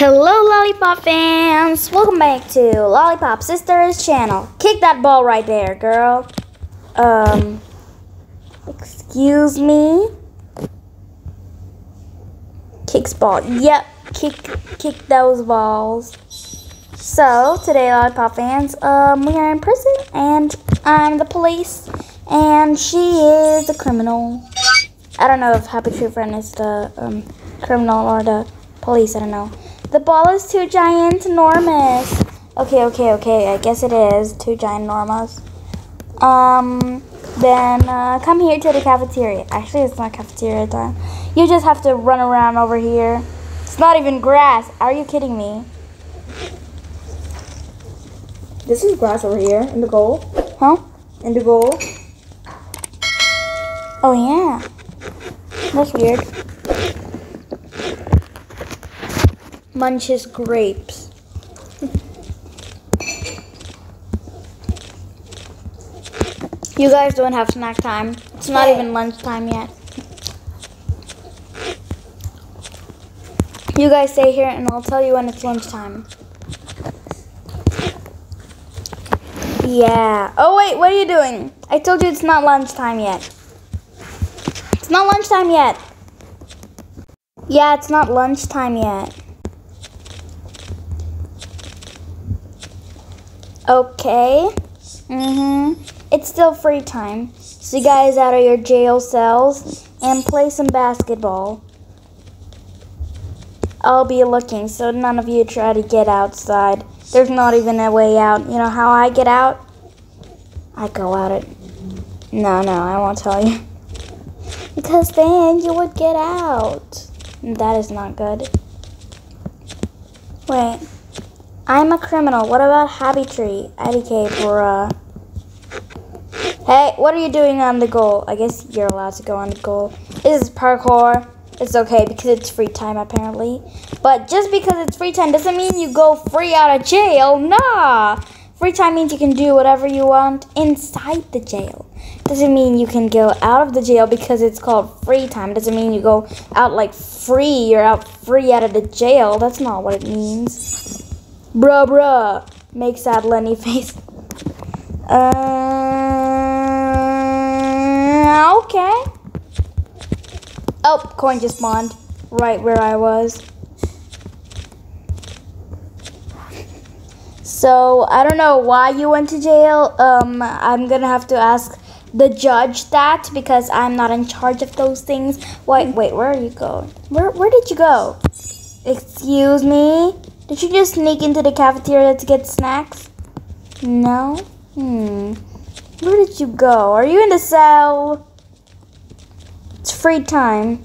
Hello Lollipop fans! Welcome back to Lollipop Sisters channel. Kick that ball right there, girl. Excuse me. Kicks ball. Yep, kick those balls. So, today Lollipop fans, we are in prison and I'm the police and she is the criminal. I don't know if Happy Tree Friend is the criminal or the police, I don't know. The ball is too ginormous. Okay, I guess it is too ginormous. Then come here to the cafeteria. Actually, it's not cafeteria time. You just have to run around over here. It's not even grass. Are you kidding me? This is grass over here in the goal. Huh? In the goal. Oh yeah. That's weird. Munches grapes. You guys don't have snack time. It's not even lunchtime yet. You guys stay here and I'll tell you when it's lunchtime. Yeah. Oh wait, what are you doing? I told you it's not lunchtime yet. It's not lunchtime yet. Yeah, it's not lunchtime yet. Okay. It's still free time. So you guys out of your jail cells and play some basketball. I'll be looking so none of you try to get outside. There's not even a way out. You know how I get out? I go out it. No, I won't tell you. Because then you would get out. That is not good. Wait. I'm a criminal. What about Happy Tree? IDK for, Hey, what are you doing on the goal? I guess you're allowed to go on the goal. This is parkour. It's okay because it's free time, apparently. But just because it's free time doesn't mean you go free out of jail. Nah! Free time means you can do whatever you want inside the jail. Doesn't mean you can go out of the jail because it's called free time. Doesn't mean you go out like free. You're out free out of the jail. That's not what it means. Bruh. Make sad Lenny face. Okay. Oh, coin just spawned right where I was. So, I don't know why you went to jail. I'm gonna have to ask the judge that because I'm not in charge of those things. Wait, where are you going? Where did you go? Excuse me? Did you just sneak into the cafeteria to get snacks? No? Where did you go? Are you in the cell? It's free time.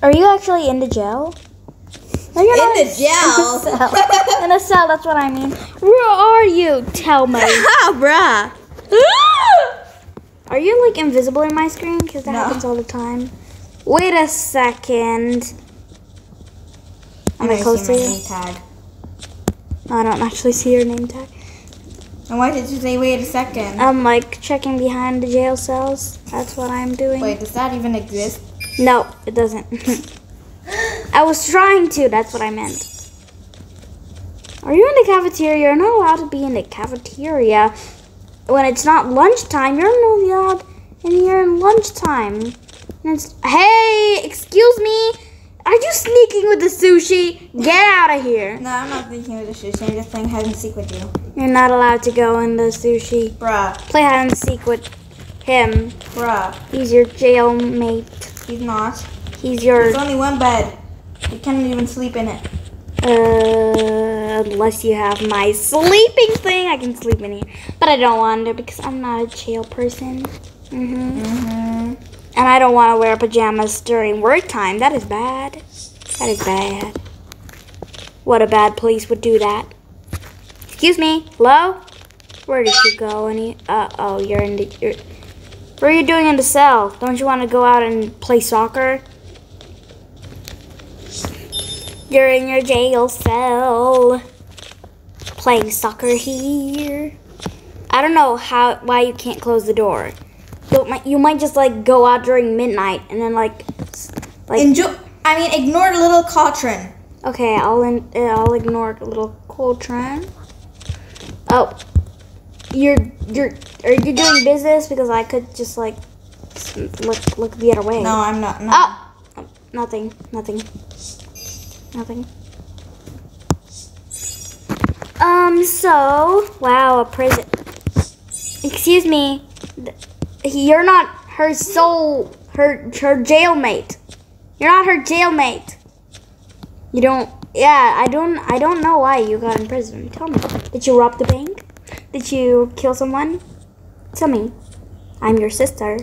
Are you actually in the jail? No, you're not in the jail. In a cell, that's what I mean. Where are you? Tell me. Bruh. Are you like invisible in my screen? Because that happens all the time. Wait a second. Am I close to you? No, I don't actually see your name tag. And why did you say wait a second? I'm like checking behind the jail cells. That's what I'm doing. Wait, does that even exist? No, it doesn't. I was trying to, that's what I meant. Are you in the cafeteria? You're not allowed to be in the cafeteria. When it's not lunchtime, you're not allowed in here in lunchtime. Hey, excuse me. Are you sneaking with the sushi? Get out of here. No, I'm not sneaking with the sushi. I'm just playing hide and seek with you. You're not allowed to go in the sushi. Bruh. Play hide and seek with him. Bruh. He's your jail mate. He's not. He's your... There's only one bed. You can't even sleep in it. Unless you have my sleeping thing. I can sleep in here. But I don't want to because I'm not a jail person. And I don't want to wear pajamas during work time. That is bad. That is bad. What a bad police would do that. Excuse me. Hello? Where did you go? Uh-oh, you're in the... What are you doing in the cell? Don't you want to go out and play soccer? You're in your jail cell. Playing soccer here. I don't know why you can't close the door. You might just like go out during midnight and then like enjoy. I mean, ignore Little Cotron. Okay, I'll ignore Little Cotron. Oh, are you doing business? Because I could just like look the other way. No, I'm not. Oh, nothing. So, wow, a prison. Excuse me. You're not her her jailmate. You're not her jailmate. You don't. Yeah, I don't know why you got in prison. Tell me. Did you rob the bank? Did you kill someone? Tell me. I'm your sister.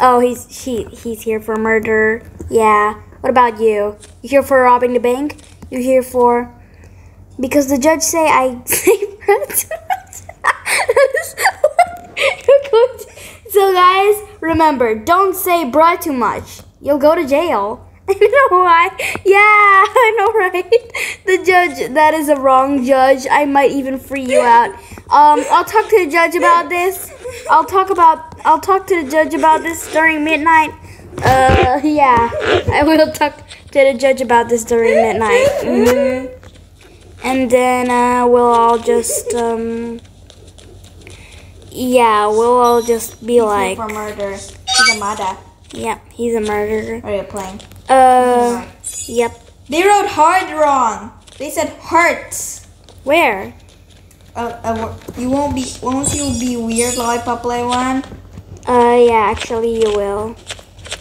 Oh, he's here for murder. Yeah. What about you? You here for robbing the bank? You're here for because the judge say I say bruh. So guys, remember, don't say bruh too much. You'll go to jail. You know why? Yeah, I know, right? The judge, that is a wrong judge. I might even free you out. I'll talk to the judge about this. I'll talk to the judge about this during midnight. Yeah, I will talk to the judge about this during midnight. And then we'll all just yeah, we'll all just be like for murder. He's a murderer. Yep, he's a murderer. Are you playing? Yep. They wrote hard wrong. They said hearts. Where? You won't be. Won't you be weird, Lollipop Play One? Yeah, actually, you will.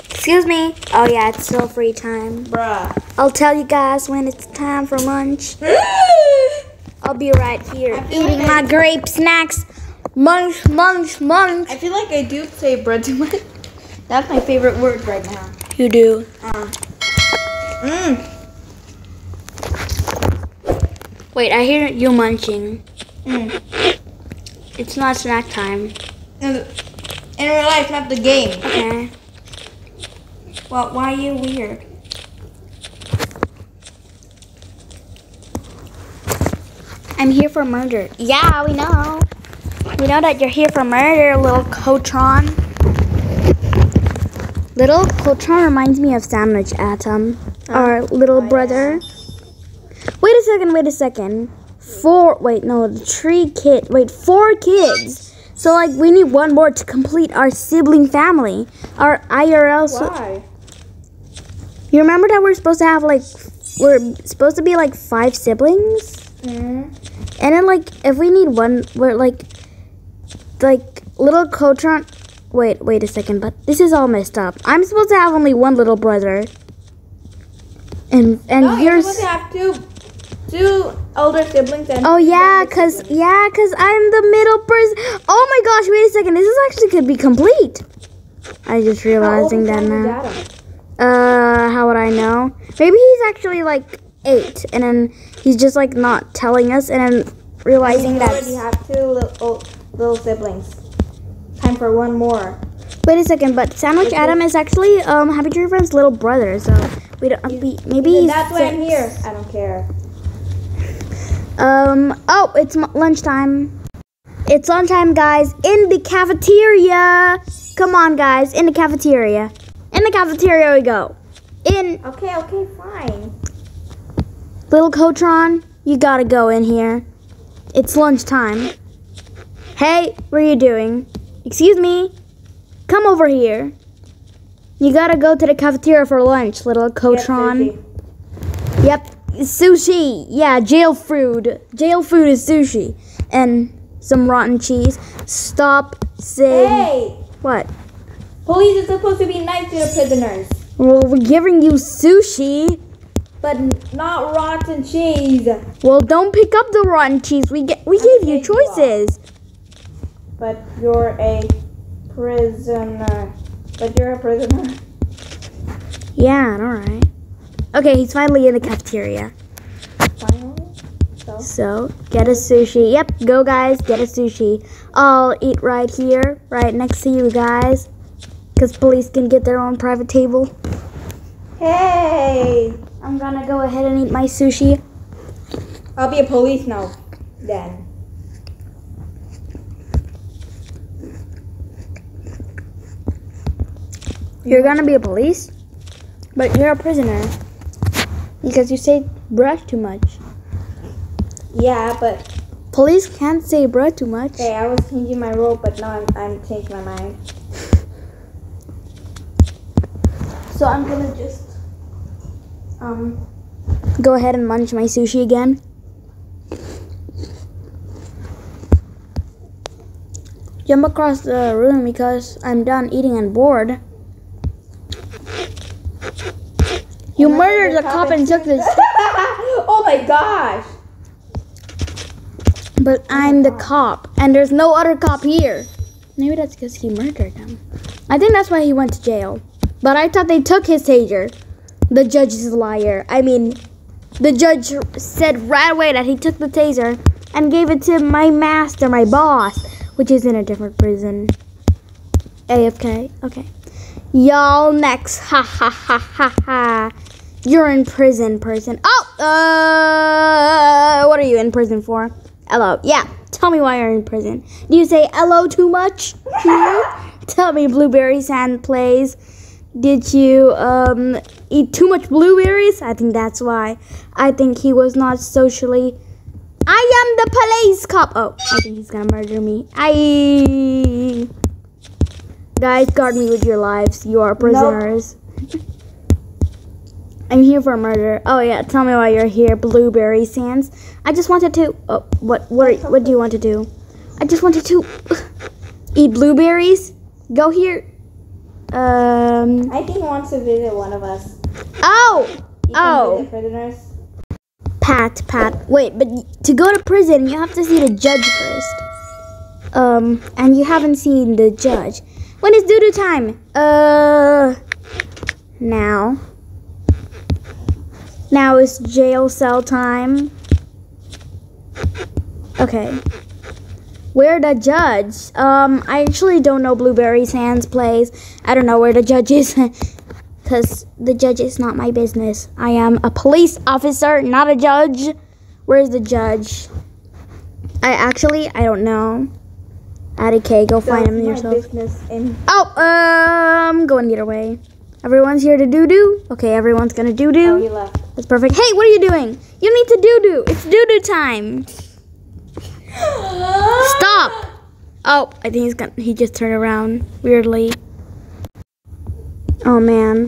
Excuse me. Oh yeah, it's still free time. Bruh. I'll tell you guys when it's time for lunch. I'll be right here eating like my grape snacks. Munch, munch, munch. I feel like I do say bread too much. That's my favorite word right now. You do. Wait, I hear you munching. It's not snack time. In real life, not the game. Okay. Well, why are you weird? I'm here for murder. Yeah, we know. We know that you're here for murder, Little Cotron. Little Cotron reminds me of Sandwich Atom, our little brother. Yeah. Wait a second, Four kids. So, like, we need one more to complete our sibling family, our IRL. Why? You remember that we're supposed to have like, be like 5 siblings? And then like, if we need one, we're like Little Cotron. Wait a second, but this is all messed up. I'm supposed to have only one little brother. And no, you're supposed to have two older siblings. And oh yeah, cause I'm the middle person. Oh my gosh, wait a second, this is actually could be complete. I'm just realizing that now. How would I know? Maybe he's actually like 8, and then he's just like not telling us, and then realizing that you have 2 little siblings. Time for one more. Wait a second, but Sandwich Adam is actually Happy Tree Friends' little brother, so we don't. Maybe that's why I'm here. I don't care. Oh, it's lunchtime. It's lunchtime, guys, in the cafeteria. Come on, guys, in the cafeteria. In the cafeteria we go. In. Okay, fine. Little Cotron, you gotta go in here. It's lunchtime. Hey, what are you doing? Excuse me. Come over here. You gotta go to the cafeteria for lunch, Little Cotron. Yep, sushi. Yeah, jail food. Jail food is sushi and some rotten cheese. Stop saying. Hey. What? Police is supposed to be nice to the prisoners. Well, we're giving you sushi. But not rotten cheese. Well, don't pick up the rotten cheese. We gave you choices. But you're a prisoner. Yeah, alright. Okay, he's finally in the cafeteria. Finally? So, get a sushi. Yep, go guys, get a sushi. I'll eat right here, right next to you guys. Because police can get their own private table. Hey! I'm gonna go ahead and eat my sushi. I'll be a police now, then. You're gonna be a police, but you're a prisoner because you say bruh too much. Yeah, but police can't say bruh too much. Hey, I was changing my role, but now I'm changing my mind. So I'm gonna just go ahead and munch my sushi again. Jump across the room because I'm done eating and bored. You murdered the cop and took this. Oh my gosh! But I'm the cop, and there's no other cop here. Maybe that's because he murdered them. I think that's why he went to jail. But I thought they took his taser. The judge is a liar. I mean, the judge said right away that he took the taser and gave it to my master, my boss, which is in a different prison. AFK. Okay. Y'all next. Ha ha ha ha ha. You're in prison, person. Oh! What are you in prison for? LO. Yeah. Tell me why you're in prison. Do you say LO too much? Tell me Blueberry Sand plays. Did you eat too much blueberries? I think that's why. I think he was not socially. I am the police cop. Oh, I think he's gonna murder me. I. Guys, guard me with your lives. You are prisoners. Nope. I'm here for murder. Oh yeah, tell me why you're here, Blueberry Sands. I just wanted to. Oh, what do you want to do? I just wanted to eat blueberries. Go here. I think he wants to visit one of us. Oh! Prisoners. Pat. Wait, but to go to prison, you have to see the judge first. And you haven't seen the judge. When is doo-doo time? Now. Now is jail cell time. Okay. Where the judge? I actually don't know Blueberry Sands plays. I don't know where the judge is. Because the judge is not my business. I am a police officer, not a judge. Where's the judge? I don't know. Addie K, go find him yourself. Go and get away. Everyone's here to doo-doo. Okay, everyone's gonna doo-doo. Oh, you left. That's perfect. Hey, what are you doing? You need to doo-doo. It's doo-doo time. Stop! Oh, I think he just turned around weirdly. Oh man.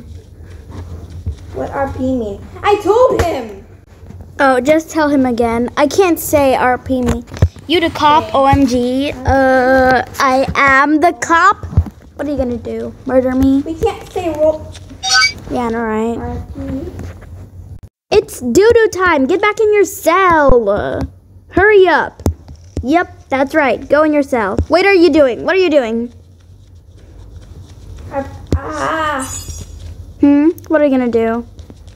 What RP mean? I told him! Oh, just tell him again. I can't say RP me. You the cop, OMG. I am the cop. What are you gonna do? Murder me? We can't say roll. Yeah, alright. It's doo-doo time. Get back in your cell. Hurry up. Yep, that's right. Go in your cell. Wait, what are you doing? What are you gonna do?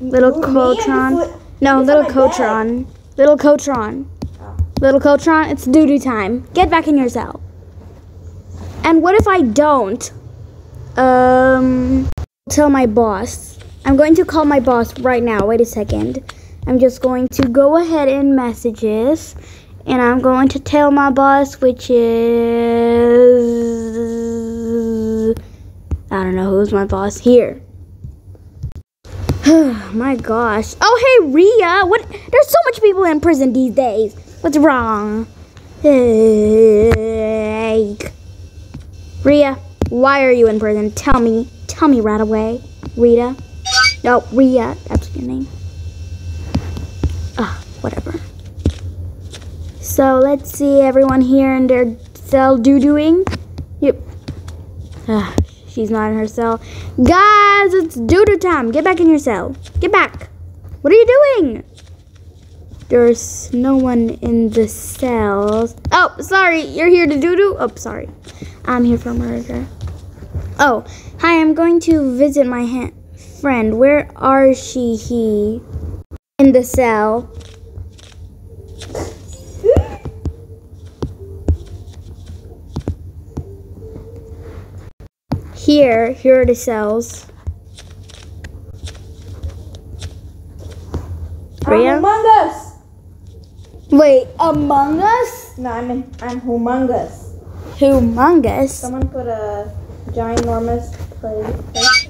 Little Cotron. No, Little Cotron. Little Cotron. Little Cotron, it's doo-doo time. Get back in your cell. And what if I don't? Tell my boss. I'm going to call my boss right now. Wait a second. I'm just going to go ahead and messages. And I'm going to tell my boss, which is... I don't know who's my boss here. My gosh. Oh, hey, Ria. What? There's so much people in prison these days. What's wrong? Ria, why are you in prison? Tell me. Tell me right away. Rita. No, Ria. That's your name. Ah, whatever. So let's see everyone here in their cell doo-dooing. Yep. She's not in her cell. Guys, it's doo-doo time. Get back in your cell. Get back. What are you doing? There's no one in the cells. Oh, sorry. You're here to doo-doo? Oh, sorry. I'm here for murder. Oh, hi. I'm going to visit my friend. Where are she? He? In the cell. Here are the cells. Humongous! Wait, Among Us? No, I'm humongous. Humongous? Someone put a ginormous play.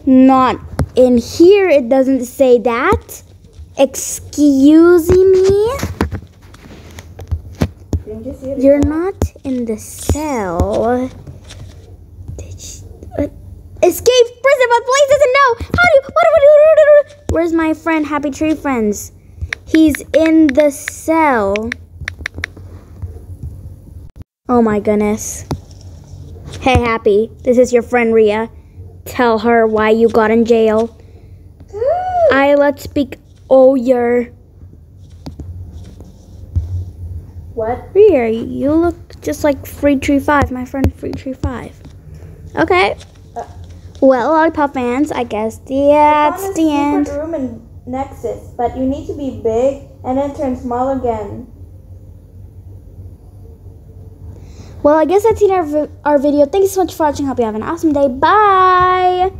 not in here. It doesn't say that. Excuse me. You're not in the cell. Escape prison, but Blaze doesn't know. How do you, what do I do? Where's my friend Happy Tree Friends? He's in the cell. Oh my goodness. Hey Happy, this is your friend Ria. Tell her why you got in jail. I let's speak. Oh, you're. What? Ria, you look just like Free Tree 5, my friend Free Tree 5. Okay. Well, Lollipop fans, I guess that's the end. There's a secret room in Nexus, but you need to be big and then turn small again. Well, I guess that's it, our video. Thank you so much for watching. Hope you have an awesome day. Bye!